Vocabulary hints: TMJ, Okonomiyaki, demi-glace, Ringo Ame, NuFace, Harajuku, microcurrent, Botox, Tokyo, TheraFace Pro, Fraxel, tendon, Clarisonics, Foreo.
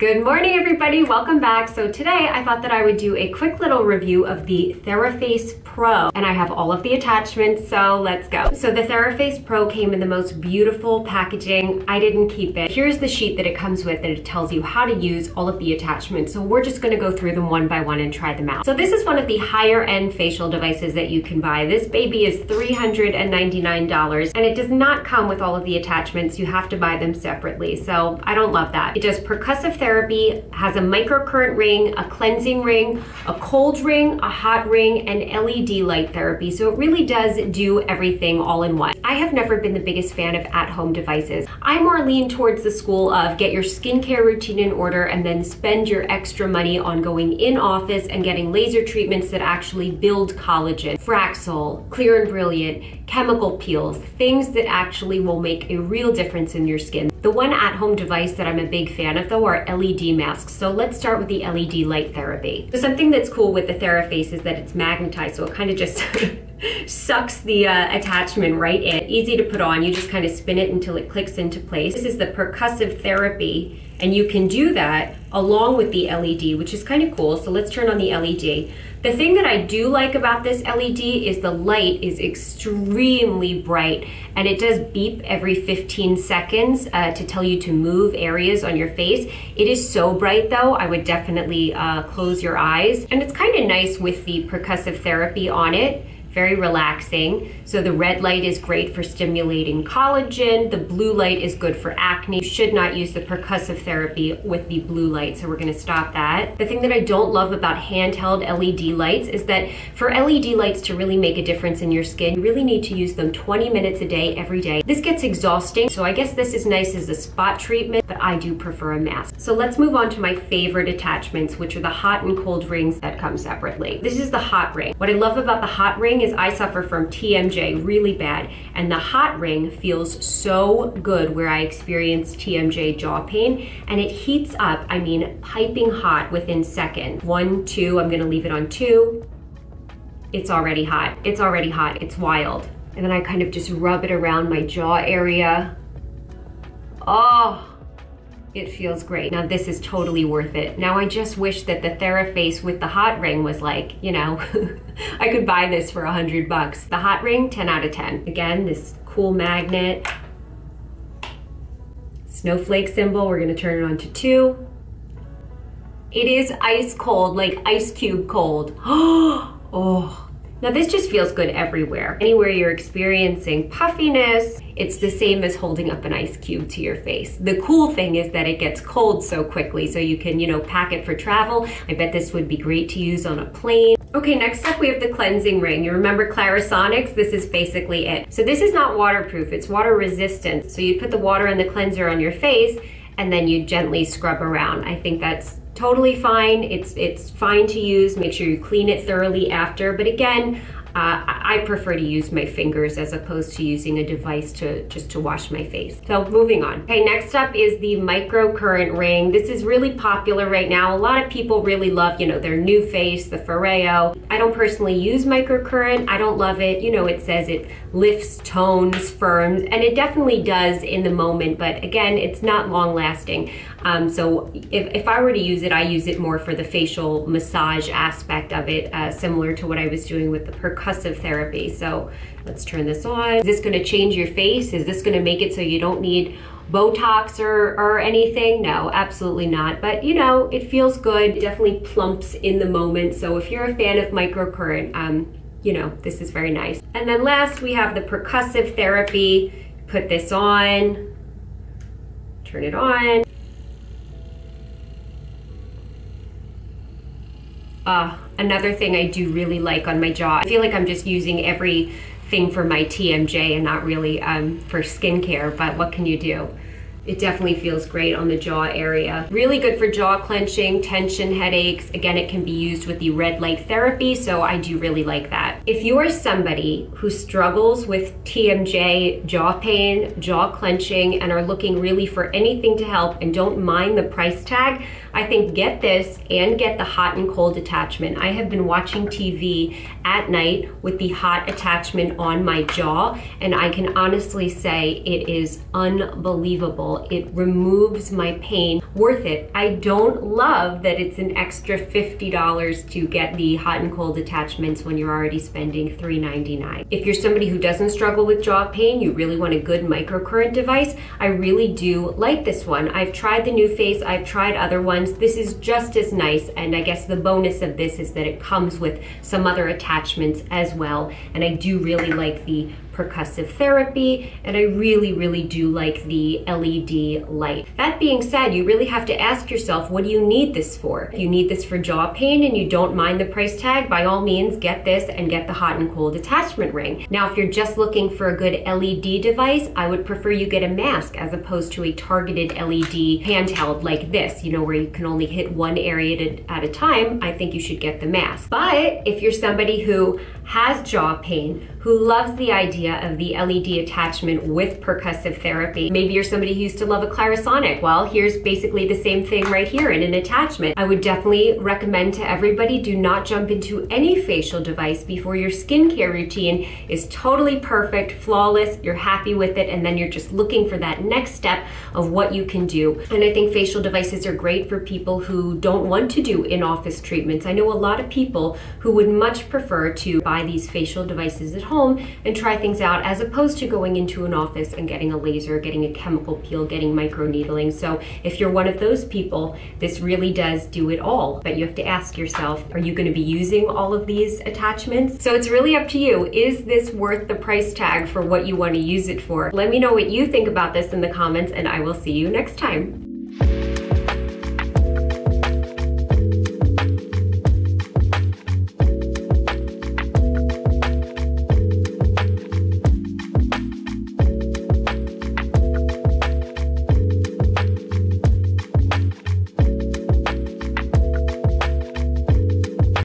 Good morning, everybody. Welcome back. So today I thought that I would do a quick little review of the TheraFace Pro, and I have all of the attachments, so let's go. So the TheraFace Pro came in the most beautiful packaging. I didn't keep it. Here's the sheet that it comes with, and it tells you how to use all of the attachments. So we're just going to go through them one by one and try them out. So this is one of the higher end facial devices that you can buy. This baby is $399, and it does not come with all of the attachments. You have to buy them separately. So I don't love that. It does percussive therapy, has a microcurrent ring, a cleansing ring, a cold ring, a hot ring, and LED light therapy. So it really does do everything all in one. I have never been the biggest fan of at-home devices. I more lean towards the school of get your skincare routine in order and then spend your extra money on going in office and getting laser treatments that actually build collagen. Fraxel, Clear and Brilliant, chemical peels, things that actually will make a real difference in your skin. The one at-home device that I'm a big fan of though are LED masks. So let's start with the LED light therapy. So something that's cool with the TheraFace is that it's magnetized, so it kind of just sucks the attachment right in. Easy to put on, you just kind of spin it until it clicks into place. This is the percussive therapy, and you can do that along with the LED, which is kind of cool. So let's turn on the LED. The thing that I do like about this LED is the light is extremely bright, and it does beep every 15 seconds to tell you to move areas on your face. It is so bright though, I would definitely close your eyes. And it's kind of nice with the percussive therapy on it. Very relaxing. So the red light is great for stimulating collagen. The blue light is good for acne. You should not use the percussive therapy with the blue light, so we're gonna stop that. The thing that I don't love about handheld LED lights is that for LED lights to really make a difference in your skin, you really need to use them 20 minutes a day, every day. This gets exhausting, so I guess this is nice as a spot treatment, but I do prefer a mask. So let's move on to my favorite attachments, which are the hot and cold rings that come separately. This is the hot ring. What I love about the hot ring is I suffer from TMJ really bad, and the hot ring feels so good where I experience TMJ jaw pain, and it heats up, I mean piping hot within seconds. 1, 2, I'm gonna leave it on 2. It's already hot, it's already hot, it's wild. And then I kind of just rub it around my jaw area. Oh, it feels great. Now this is totally worth it. Now I just wish that the TheraFace with the hot ring was like, you know, I could buy this for $100. The hot ring, 10 out of 10. Again, this cool magnet. Snowflake symbol, we're gonna turn it on to 2. It is ice cold, like ice cube cold. Oh. Now this just feels good everywhere. Anywhere you're experiencing puffiness, it's the same as holding up an ice cube to your face. The cool thing is that it gets cold so quickly, so you can, you know, pack it for travel. I bet this would be great to use on a plane. Okay, next up we have the cleansing ring. You remember Clarisonics? This is basically it. So this is not waterproof, it's water resistant. So you put the water and the cleanser on your face, and then you gently scrub around. I think that's totally fine. It's fine to use. Make sure you clean it thoroughly after. But again, I prefer to use my fingers as opposed to using a device to wash my face. So moving on. Okay, next up is the microcurrent ring. This is really popular right now. A lot of people really love, you know, their NuFace, the Foreo. I don't personally use microcurrent. I don't love it. You know, it says it lifts, tones, firms, and it definitely does in the moment. But again, it's not long lasting. So if I were to use it, I use it more for the facial massage aspect of it, similar to what I was doing with the percussive therapy. So let's turn this on. Is this gonna change your face? Is this gonna make it so you don't need Botox or anything? No, absolutely not. But you know, it feels good. It definitely plumps in the moment. So if you're a fan of microcurrent, you know, this is very nice. And then last, we have the percussive therapy. Put this on, turn it on. Another thing I do really like on my jaw, I feel like I'm just using everything for my TMJ and not really for skincare, but what can you do? It definitely feels great on the jaw area. Really good for jaw clenching, tension, headaches. Again, it can be used with the red light therapy, so I do really like that. If you are somebody who struggles with TMJ, jaw pain, jaw clenching, and are looking really for anything to help and don't mind the price tag, I think get this and get the hot and cold attachment. I have been watching TV at night with the hot attachment on my jaw, and I can honestly say it is unbelievable helpful. It removes my pain. Worth it. I don't love that it's an extra $50 to get the hot and cold attachments when you're already spending $3.99. If you're somebody who doesn't struggle with jaw pain, you really want a good microcurrent device, I really do like this one. I've tried the NuFace, I've tried other ones. This is just as nice, and I guess the bonus of this is that it comes with some other attachments as well, and I do really like the percussive therapy, and I really, really do like the LED light. That being said, you really have to ask yourself, what do you need this for? If you need this for jaw pain and you don't mind the price tag, by all means get this and get the hot and cold attachment ring. Now, if you're just looking for a good LED device, I would prefer you get a mask as opposed to a targeted LED handheld like this, you know, where you can only hit one area at a time. I think you should get the mask. But if you're somebody who has jaw pain, who loves the idea of the LED attachment with percussive therapy. Maybe you're somebody who used to love a Clarisonic. Well, here's basically the same thing right here in an attachment. I would definitely recommend to everybody, do not jump into any facial device before your skincare routine is totally perfect, flawless, you're happy with it, and then you're just looking for that next step of what you can do. And I think facial devices are great for people who don't want to do in-office treatments. I know a lot of people who would much prefer to buy these facial devices at home and try things out as opposed to going into an office and getting a laser, getting a chemical peel, getting microneedling. So if you're one of those people, this really does do it all. But you have to ask yourself, are you going to be using all of these attachments? So it's really up to you. Is this worth the price tag for what you want to use it for? Let me know what you think about this in the comments, and I will see you next time.